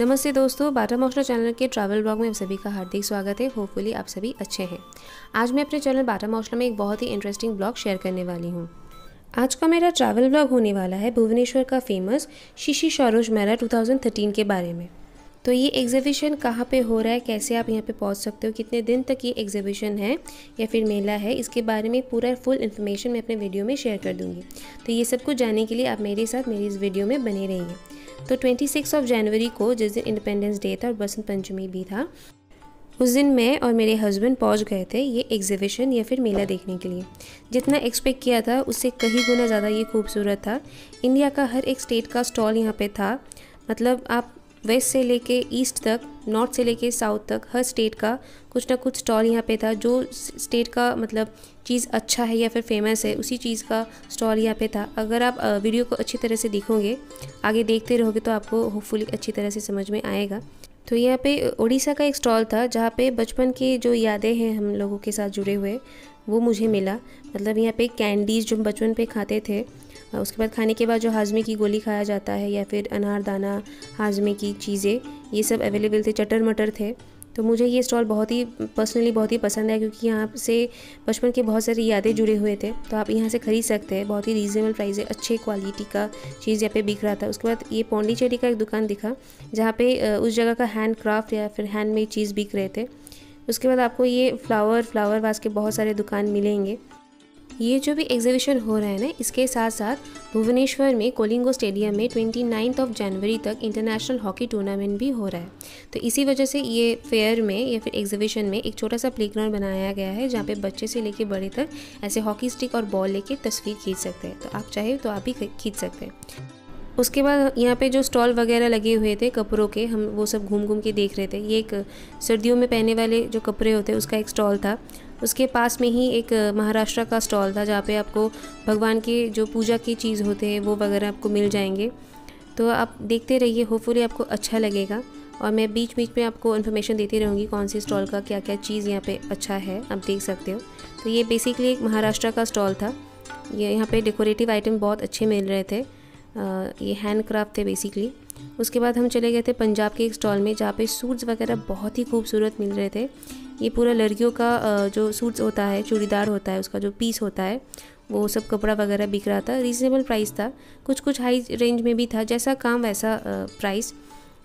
नमस्ते दोस्तों, बाटा मोशला चैनल के ट्रैवल ब्लॉग में आप सभी का हार्दिक स्वागत है। होपफुली आप सभी अच्छे हैं। आज मैं अपने चैनल बाटा मोशला में एक बहुत ही इंटरेस्टिंग ब्लॉग शेयर करने वाली हूँ। आज का मेरा ट्रैवल ब्लॉग होने वाला है भुवनेश्वर का फेमस शिशिर सारस मेला 2013 के बारे में। तो ये एग्जीबिशन कहाँ पे हो रहा है, कैसे आप यहाँ पे पहुँच सकते हो, कितने दिन तक ये एग्जीबिशन है या फिर मेला है, इसके बारे में पूरा फुल इन्फॉर्मेशन मैं अपने वीडियो में शेयर कर दूँगी। तो ये सब कुछ जानने के लिए आप मेरे साथ मेरी इस वीडियो में बने रहिए। तो 26 जनवरी को, जिस दिन इंडिपेंडेंस डे था और बसंत पंचमी भी था, उस दिन मैं और मेरे हस्बैंड पहुंच गए थे ये एग्जीबिशन या फिर मेला देखने के लिए। जितना एक्सपेक्ट किया था उससे कहीं गुना ज़्यादा ये खूबसूरत था। इंडिया का हर एक स्टेट का स्टॉल यहाँ पे था। मतलब आप वेस्ट से लेके ईस्ट तक, नॉर्थ से लेके साउथ तक, हर स्टेट का कुछ ना कुछ स्टॉल यहाँ पे था। जो स्टेट का मतलब चीज़ अच्छा है या फिर फेमस है, उसी चीज़ का स्टॉल यहाँ पे था। अगर आप वीडियो को अच्छी तरह से देखोगे, आगे देखते रहोगे तो आपको होपफुली अच्छी तरह से समझ में आएगा। तो यहाँ पे उड़ीसा का एक स्टॉल था जहाँ पे बचपन की जो यादें हैं हम लोगों के साथ जुड़े हुए, वो मुझे मिला। मतलब यहाँ पे कैंडीज़ जो बचपन पे खाते थे, उसके बाद खाने के बाद जो हाजमे की गोली खाया जाता है या फिर अनारदाना, हाजमे की चीज़ें, ये सब अवेलेबल थे। चटर मटर थे। तो मुझे ये स्टॉल बहुत ही पर्सनली बहुत ही पसंद है, क्योंकि यहाँ से बचपन के बहुत सारी यादें जुड़े हुए थे। तो आप यहाँ से ख़रीद सकते हैं, बहुत ही रीज़नेबल प्राइस है, अच्छे क्वालिटी का चीज़ यहाँ पे बिक रहा था। उसके बाद ये पौंडीचेरी का एक दुकान दिखा जहाँ पे उस जगह का हैंड क्राफ्ट या फिर हैंडमेड चीज़ बिक रहे थे। उसके बाद आपको ये फ्लावर वास के बहुत सारे दुकान मिलेंगे। ये जो भी एग्जीबिशन हो रहा है ना, इसके साथ साथ भुवनेश्वर में कोलिंगो स्टेडियम में 29 जनवरी तक इंटरनेशनल हॉकी टूर्नामेंट भी हो रहा है। तो इसी वजह से ये फेयर में या फिर एग्जीबिशन में एक छोटा सा प्लेग्राउंड बनाया गया है, जहाँ पे बच्चे से लेके बड़े तक ऐसे हॉकी स्टिक और बॉल लेके तस्वीर खींच सकते हैं। तो आप चाहे तो आप भी खींच सकते हैं। उसके बाद यहाँ पे जो स्टॉल वगैरह लगे हुए थे कपड़ों के, हम वो सब घूम के देख रहे थे। ये एक सर्दियों में पहनने वाले जो कपड़े होते हैं उसका एक स्टॉल था। उसके पास में ही एक महाराष्ट्र का स्टॉल था जहाँ पे आपको भगवान के जो पूजा की चीज़ होते हैं वो वगैरह आपको मिल जाएंगे। तो आप देखते रहिए, होपफुली आपको अच्छा लगेगा। और मैं बीच में आपको इन्फॉर्मेशन देती रहूँगी कौन सी स्टॉल का क्या क्या चीज़ यहाँ पे अच्छा है, आप देख सकते हो। तो ये बेसिकली एक महाराष्ट्र का स्टॉल था। ये यहाँ पर डेकोरेटिव आइटम बहुत अच्छे मिल रहे थे, ये हैंड क्राफ्ट थे बेसिकली। उसके बाद हम चले गए थे पंजाब के एक स्टॉल में जहाँ पे सूट्स वगैरह बहुत ही खूबसूरत मिल रहे थे। ये पूरा लड़कियों का जो सूट्स होता है, चूड़ीदार होता है, उसका जो पीस होता है, वो सब कपड़ा वगैरह बिक रहा था। रीज़नेबल प्राइस था, कुछ हाई रेंज में भी था, जैसा काम वैसा प्राइस।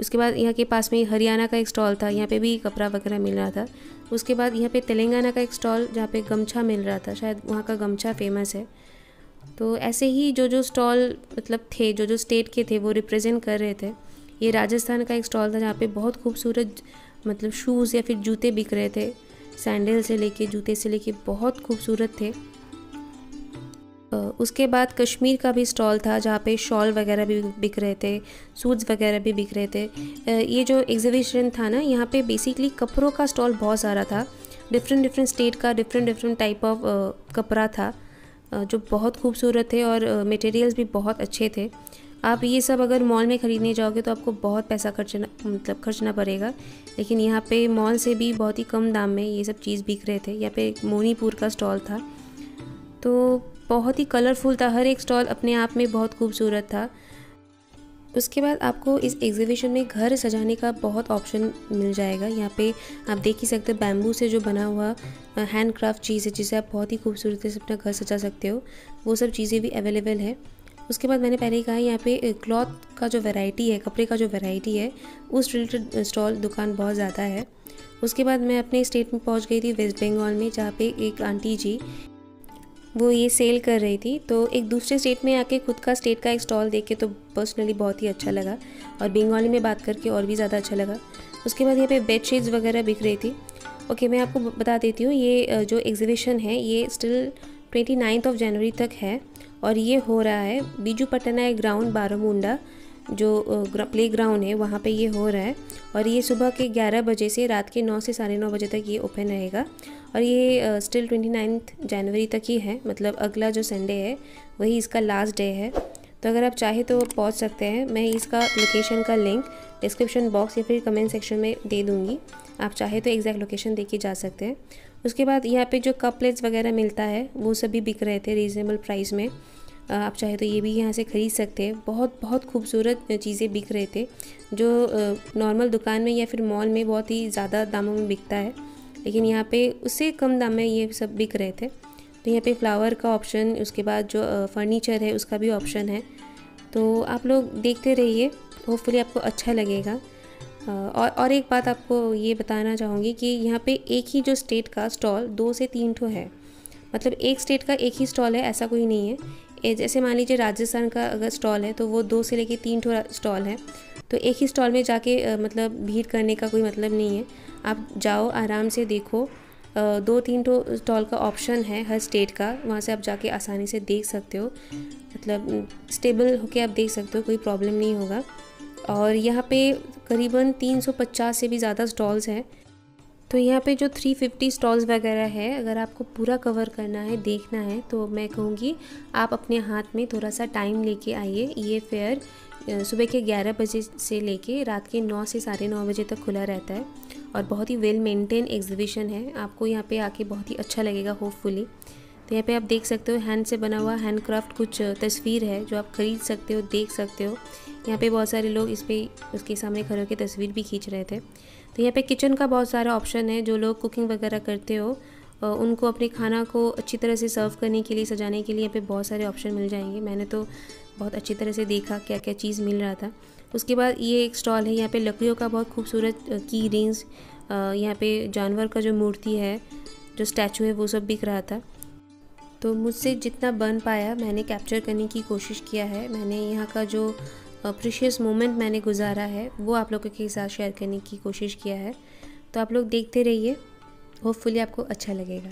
उसके बाद यहाँ के पास में हरियाणा का एक स्टॉल था, यहाँ पे भी कपड़ा वगैरह मिल रहा था। उसके बाद यहाँ पे तेलंगाना का एक स्टॉल जहाँ पे गमछा मिल रहा था, शायद वहाँ का गमछा फेमस है। तो ऐसे ही जो स्टॉल मतलब थे, जो स्टेट के थे, वो रिप्रेजेंट कर रहे थे। ये राजस्थान का एक स्टॉल था जहाँ पे बहुत खूबसूरत मतलब शूज़ या फिर जूते बिक रहे थे। सैंडल से लेके जूते से लेके बहुत खूबसूरत थे। उसके बाद कश्मीर का भी स्टॉल था जहाँ पे शॉल वगैरह भी बिक रहे थे, सूट्स वगैरह भी बिक रहे थे। ये जो एग्जीबिशन था ना, यहाँ पे बेसिकली कपड़ों का स्टॉल बहुत सारा था। डिफरेंट स्टेट का डिफरेंट टाइप ऑफ कपड़ा था जो बहुत खूबसूरत थे और मटेरियल्स भी बहुत अच्छे थे। आप ये सब अगर मॉल में ख़रीदने जाओगे तो आपको बहुत पैसा खर्चना पड़ेगा, लेकिन यहाँ पे मॉल से भी बहुत ही कम दाम में ये सब चीज़ बिक रहे थे। यहाँ पे मणिपुर का स्टॉल था, तो बहुत ही कलरफुल था। हर एक स्टॉल अपने आप में बहुत खूबसूरत था। उसके बाद आपको इस एग्जीबिशन में घर सजाने का बहुत ऑप्शन मिल जाएगा। यहाँ पे आप देख ही सकते हो, बैम्बू से जो बना हुआ हैंडक्राफ्ट चीज़ है जिसे आप बहुत ही खूबसूरती से अपना घर सजा सकते हो, वो सब चीज़ें भी अवेलेबल है। उसके बाद मैंने पहले ही कहा, यहाँ पे क्लॉथ का जो वैरायटी है, कपड़े का जो वैरायटी है, उस रिलेटेड स्टॉल दुकान बहुत ज़्यादा है। उसके बाद मैं अपने स्टेट में पहुँच गई थी, वेस्ट बंगाल में, जहाँ पे एक आंटी जी वो ये सेल कर रही थी। तो एक दूसरे स्टेट में आके खुद का स्टेट का एक स्टॉल देख के तो पर्सनली बहुत ही अच्छा लगा, और बंगाली में बात करके और भी ज़्यादा अच्छा लगा। उसके बाद यहाँ पे बेडशीट्स वगैरह बिक रही थी। ओके, मैं आपको बता देती हूँ, ये जो एग्जीबिशन है ये स्टिल 29 जनवरी तक है, और ये हो रहा है बीजू पटनायक ग्राउंड बारामुंडा, जो प्ले ग्राउंड है वहाँ पे ये हो रहा है। और ये सुबह के 11 बजे से रात के 9 से 9:30 बजे तक ये ओपन रहेगा, और ये स्टिल 29 जनवरी तक ही है। मतलब अगला जो संडे है वही इसका लास्ट डे है। तो अगर आप चाहे तो पहुँच सकते हैं। मैं इसका लोकेशन का लिंक डिस्क्रिप्शन बॉक्स या फिर कमेंट सेक्शन में दे दूँगी, आप चाहे तो एग्जैक्ट लोकेशन देके जा सकते हैं। उसके बाद यहाँ पे जो कप प्लेट्स वगैरह मिलता है वो सभी बिक रहे थे रीज़नेबल प्राइस में। आप चाहे तो ये भी यहाँ से ख़रीद सकते हैं। बहुत बहुत खूबसूरत चीज़ें बिक रहे थे जो नॉर्मल दुकान में या फिर मॉल में बहुत ही ज़्यादा दामों में बिकता है, लेकिन यहाँ पे उससे कम दाम में ये सब बिक रहे थे। तो यहाँ पे फ्लावर का ऑप्शन, उसके बाद जो फर्नीचर है उसका भी ऑप्शन है। तो आप लोग देखते रहिए, होपफुली आपको अच्छा लगेगा। और एक बात आपको ये बताना चाहूँगी कि यहाँ पे एक ही जो स्टेट का स्टॉल 2 से 3 ठो है, मतलब एक स्टेट का एक ही स्टॉल है, ऐसा कोई नहीं है। जैसे मान लीजिए राजस्थान का अगर स्टॉल है तो वो 2 से लेके 3 ठो स्टॉल है। तो एक ही स्टॉल में जाके मतलब भीड़ करने का कोई मतलब नहीं है। आप जाओ, आराम से देखो, 2-3 ठो स्टॉल का ऑप्शन है हर स्टेट का, वहाँ से आप जाके आसानी से देख सकते हो, मतलब स्टेबल होके आप देख सकते हो, कोई प्रॉब्लम नहीं होगा। और यहाँ पे करीबन 350 से भी ज़्यादा स्टॉल्स हैं। तो यहाँ पे जो 350 स्टॉल्स वगैरह है, अगर आपको पूरा कवर करना है, देखना है, तो मैं कहूँगी आप अपने हाथ में थोड़ा सा टाइम लेके आइए। ये फेयर सुबह के 11 बजे से लेके रात के 9 से 9:30 बजे तक खुला रहता है और बहुत ही वेल मेंटेन एग्जीबिशन है। आपको यहाँ पे आके बहुत ही अच्छा लगेगा होपफुली। तो यहाँ पे आप देख सकते हो हैंड से बना हुआ हैंडक्राफ्ट कुछ तस्वीर है जो आप ख़रीद सकते हो, देख सकते हो। यहाँ पे बहुत सारे लोग इस पे उसके सामने खड़े होकर तस्वीर भी खींच रहे थे। तो यहाँ पे किचन का बहुत सारा ऑप्शन है। जो लोग कुकिंग वगैरह करते हो उनको अपने खाना को अच्छी तरह से सर्व करने के लिए, सजाने के लिए यहाँ पे बहुत सारे ऑप्शन मिल जाएंगे। मैंने तो बहुत अच्छी तरह से देखा क्या क्या चीज़ मिल रहा था। उसके बाद ये एक स्टॉल है, यहाँ पे लकड़ियों का बहुत खूबसूरत की रिंग्स, यहाँ पे जानवर का जो मूर्ति है, जो स्टैचू है, वो सब बिक रहा था। तो मुझसे जितना बन पाया मैंने कैप्चर करने की कोशिश किया है। मैंने यहाँ का जो प्रीशियस मोमेंट मैंने गुजारा है वो आप लोगों के साथ शेयर करने की कोशिश किया है। तो आप लोग देखते रहिए, होपफुली आपको अच्छा लगेगा।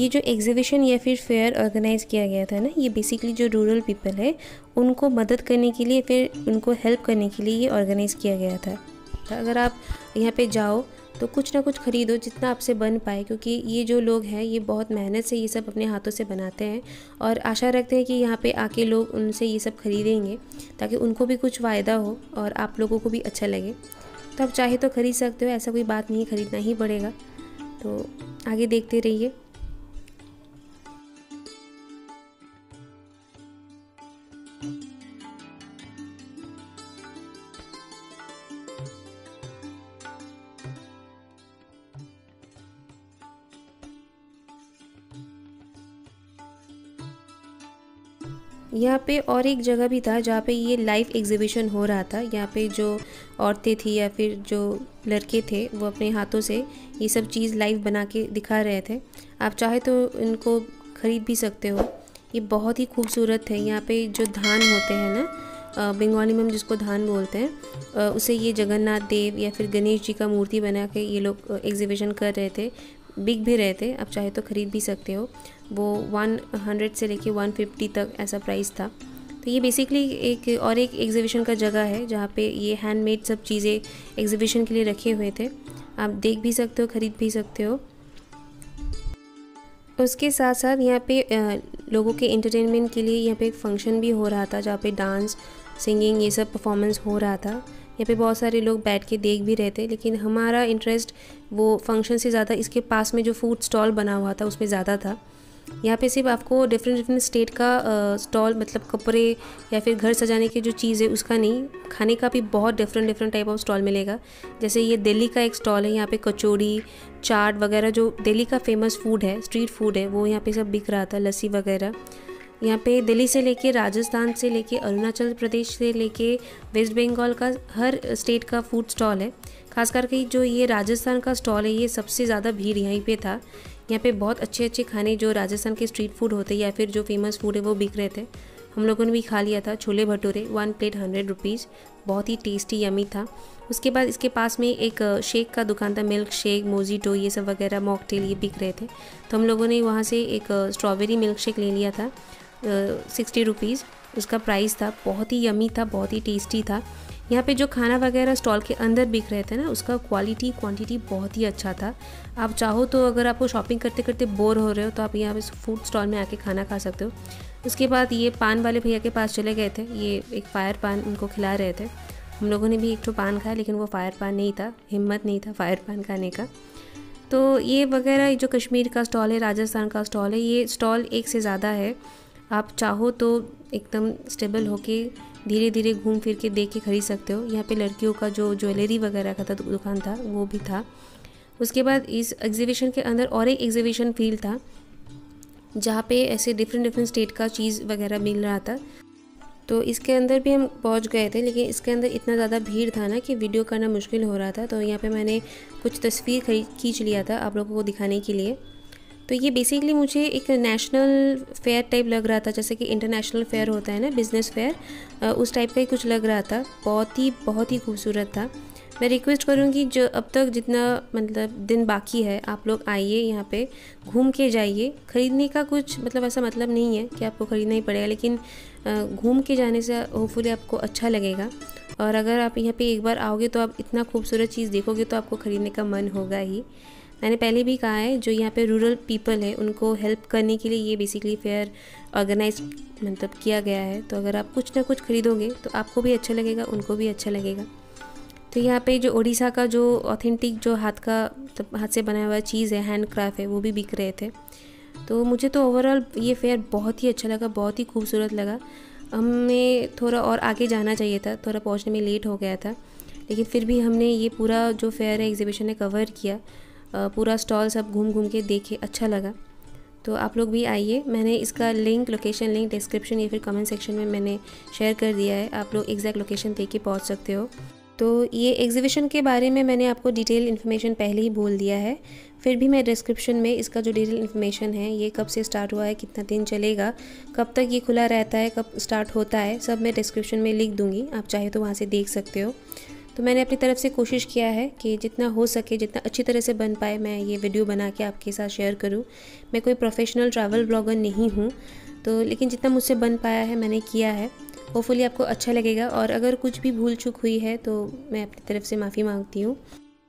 ये जो एग्जीबिशन या फिर फेयर ऑर्गेनाइज़ किया गया था ना, ये बेसिकली जो रूरल पीपल है उनको मदद करने के लिए, फिर उनको हेल्प करने के लिए ये ऑर्गेनाइज़ किया गया था। अगर आप यहाँ पे जाओ तो कुछ ना कुछ ख़रीदो जितना आपसे बन पाए, क्योंकि ये जो लोग हैं ये बहुत मेहनत से ये सब अपने हाथों से बनाते हैं और आशा रखते हैं कि यहाँ पे आके लोग उनसे ये सब खरीदेंगे ताकि उनको भी कुछ फ़ायदा हो और आप लोगों को भी अच्छा लगे। तो आप चाहे तो ख़रीद सकते हो, ऐसा कोई बात नहीं, ख़रीदना ही पड़ेगा। तो आगे देखते रहिए। यहाँ पे और एक जगह भी था जहाँ पे ये लाइव एग्जीबिशन हो रहा था। यहाँ पे जो औरतें थी या फिर जो लड़के थे वो अपने हाथों से ये सब चीज़ लाइव बना के दिखा रहे थे। आप चाहे तो इनको ख़रीद भी सकते हो। ये बहुत ही खूबसूरत है। यहाँ पे जो धान होते हैं ना, बंगाली में हम जिसको धान बोलते हैं, उसे ये जगन्नाथ देव या फिर गणेश जी का मूर्ति बना के ये लोग एग्जीबिशन कर रहे थे, बिक भी रहे थे। आप चाहे तो ख़रीद भी सकते हो। वो 100 से लेके 150 तक ऐसा प्राइस था। तो ये बेसिकली एक एग्जीबिशन का जगह है जहाँ पे ये हैंडमेड सब चीज़ें एग्जीबिशन के लिए रखे हुए थे। आप देख भी सकते हो, ख़रीद भी सकते हो। उसके साथ साथ यहाँ पे लोगों के एंटरटेनमेंट के लिए यहाँ पे एक फंक्शन भी हो रहा था जहाँ पे डांस, सिंगिंग, ये सब परफॉर्मेंस हो रहा था। यहाँ पे बहुत सारे लोग बैठ के देख भी रहे थे, लेकिन हमारा इंटरेस्ट वो फंक्शन से ज़्यादा इसके पास में जो फूड स्टॉल बना हुआ था उसमें ज़्यादा था। यहाँ पे सिर्फ आपको डिफरेंट स्टेट का स्टॉल, मतलब कपड़े या फिर घर सजाने की जो चीज़ है उसका नहीं, खाने का भी बहुत डिफरेंट टाइप ऑफ स्टॉल मिलेगा। जैसे ये दिल्ली का एक स्टॉल है, यहाँ पे कचौड़ी, चाट वगैरह जो दिल्ली का फेमस फूड है, स्ट्रीट फूड है, वो यहाँ पे सब बिक रहा था। लस्सी वगैरह यहाँ पे दिल्ली से लेके, राजस्थान से लेके, अरुणाचल प्रदेश से लेके वेस्ट बंगाल का हर स्टेट का फूड स्टॉल है। खास करके जो ये राजस्थान का स्टॉल है, ये सबसे ज़्यादा भीड़ यहीं पे था। यहाँ पे बहुत अच्छे अच्छे खाने जो राजस्थान के स्ट्रीट फूड होते या फिर जो फेमस फूड है वो बिक रहे थे। हम लोगों ने भी खा लिया था। छोले भटूरे 1 प्लेट 100 रुपीज़, बहुत ही टेस्टी यमी था। उसके बाद इसके पास में एक शेक का दुकान था, मिल्क शेक, मोजीटो, ये सब वगैरह, मॉकटेल, ये बिक रहे थे। तो हम लोगों ने वहाँ से एक स्ट्रॉबेरी मिल्क शेक ले लिया था, 60 रुपीज़ उसका प्राइस था। बहुत ही यमी था, बहुत ही टेस्टी था। यहाँ पे जो खाना वगैरह स्टॉल के अंदर बिक रहे थे ना, उसका क्वालिटी क्वांटिटी बहुत ही अच्छा था। आप चाहो तो अगर आपको शॉपिंग करते करते बोर हो रहे हो तो आप यहाँ पे फूड स्टॉल में आके खाना खा सकते हो। उसके बाद ये पान वाले भैया के पास चले गए थे, ये एक फायर पान उनको खिला रहे थे। हम लोगों ने भी एक तो पान खाया, लेकिन वो फायर पान नहीं था, हिम्मत नहीं था फायर पान खाने का। तो ये वगैरह जो कश्मीर का स्टॉल है, राजस्थान का स्टॉल है, ये स्टॉल एक से ज़्यादा है। आप चाहो तो एकदम स्टेबल होके धीरे धीरे घूम फिर के देख के खरीद सकते हो। यहाँ पे लड़कियों का जो ज्वेलरी वगैरह का दुकान था वो भी था। उसके बाद इस एग्जीबिशन के अंदर और एक एग्जीबिशन फील्ड था जहाँ पे ऐसे डिफरेंट स्टेट का चीज़ वगैरह मिल रहा था। तो इसके अंदर भी हम पहुँच गए थे, लेकिन इसके अंदर इतना ज़्यादा भीड़ था ना कि वीडियो करना मुश्किल हो रहा था। तो यहाँ पे मैंने कुछ तस्वीर खींच लिया था आप लोगों को दिखाने के लिए। तो ये बेसिकली मुझे एक नेशनल फेयर टाइप लग रहा था, जैसे कि इंटरनेशनल फेयर होता है ना, बिज़नेस फेयर, उस टाइप का ही कुछ लग रहा था। बहुत ही खूबसूरत था। मैं रिक्वेस्ट करूँगी जो अब तक जितना मतलब दिन बाकी है आप लोग आइए, यहाँ पे घूम के जाइए। ख़रीदने का कुछ मतलब ऐसा मतलब नहीं है कि आपको ख़रीदना ही पड़ेगा, लेकिन घूम के जाने से होपफुली आपको अच्छा लगेगा। और अगर आप यहाँ पे एक बार आओगे तो आप इतना खूबसूरत चीज़ देखोगे तो आपको ख़रीदने का मन होगा ही। मैंने पहले भी कहा है जो यहाँ पे रूरल पीपल है उनको हेल्प करने के लिए ये बेसिकली फेयर ऑर्गेनाइज मतलब किया गया है। तो अगर आप कुछ ना कुछ खरीदोगे तो आपको भी अच्छा लगेगा, उनको भी अच्छा लगेगा। तो यहाँ पे जो ओडिशा का जो ऑथेंटिक जो हाथ का मतलब हाथ से बनाया हुआ चीज़ है, हैंड क्राफ्ट है, वो भी बिक रहे थे। तो मुझे तो ओवरऑल ये फेयर बहुत ही अच्छा लगा, बहुत ही खूबसूरत लगा। हमें थोड़ा और आगे जाना चाहिए था, थोड़ा पहुँचने में लेट हो गया था, लेकिन फिर भी हमने ये पूरा जो फेयर है एग्जीबिशन है कवर किया। पूरा स्टॉल सब घूम घूम के देखे, अच्छा लगा। तो आप लोग भी आइए। मैंने इसका लिंक, लोकेशन लिंक डिस्क्रिप्शन या फिर कमेंट सेक्शन में मैंने शेयर कर दिया है, आप लोग एग्जैक्ट लोकेशन देख के पहुँच सकते हो। तो ये एग्जीबिशन के बारे में मैंने आपको डिटेल इन्फॉर्मेशन पहले ही बोल दिया है, फिर भी मैं डिस्क्रिप्शन में इसका जो डिटेल इन्फॉर्मेशन है, ये कब से स्टार्ट हुआ है, कितना दिन चलेगा, कब तक ये खुला रहता है, कब स्टार्ट होता है, सब मैं डिस्क्रिप्शन में लिख दूँगी, आप चाहे तो वहाँ से देख सकते हो। तो मैंने अपनी तरफ से कोशिश किया है कि जितना हो सके, जितना अच्छी तरह से बन पाए, मैं ये वीडियो बना के आपके साथ शेयर करूं। मैं कोई प्रोफेशनल ट्रैवल ब्लॉगर नहीं हूं, तो लेकिन जितना मुझसे बन पाया है मैंने किया है। होपफुली आपको अच्छा लगेगा, और अगर कुछ भी भूल चूक हुई है तो मैं अपनी तरफ से माफ़ी मांगती हूँ।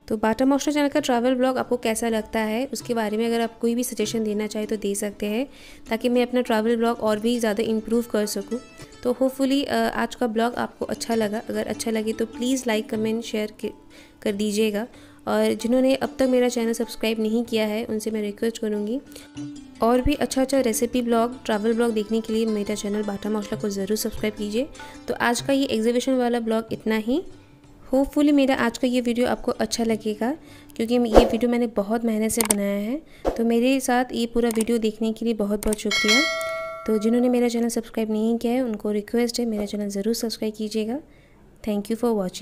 तो बाटा मोशला चैनल का ट्रैवल ब्लॉग आपको कैसा लगता है उसके बारे में अगर आप कोई भी सजेशन देना चाहे तो दे सकते हैं, ताकि मैं अपना ट्रैवल ब्लॉग और भी ज़्यादा इम्प्रूव कर सकूं। तो होपफुली आज का ब्लॉग आपको अच्छा लगा। अगर अच्छा लगे तो प्लीज़ लाइक कमेंट शेयर कर दीजिएगा। और जिन्होंने अब तक मेरा चैनल सब्सक्राइब नहीं किया है उनसे मैं रिक्वेस्ट करूँगी, और भी अच्छा रेसिपी ब्लॉग, ट्रैवल ब्लॉग देखने के लिए मेरा चैनल बाटा मोशला को ज़रूर सब्सक्राइब कीजिए। तो आज का ये एग्जीबिशन वाला ब्लॉग इतना ही। होपफुली मेरा आज का ये वीडियो आपको अच्छा लगेगा, क्योंकि ये वीडियो मैंने बहुत मेहनत से बनाया है। तो मेरे साथ ये पूरा वीडियो देखने के लिए बहुत शुक्रिया। तो जिन्होंने मेरा चैनल सब्सक्राइब नहीं किया है उनको रिक्वेस्ट है मेरा चैनल ज़रूर सब्सक्राइब कीजिएगा। Thank you for watching.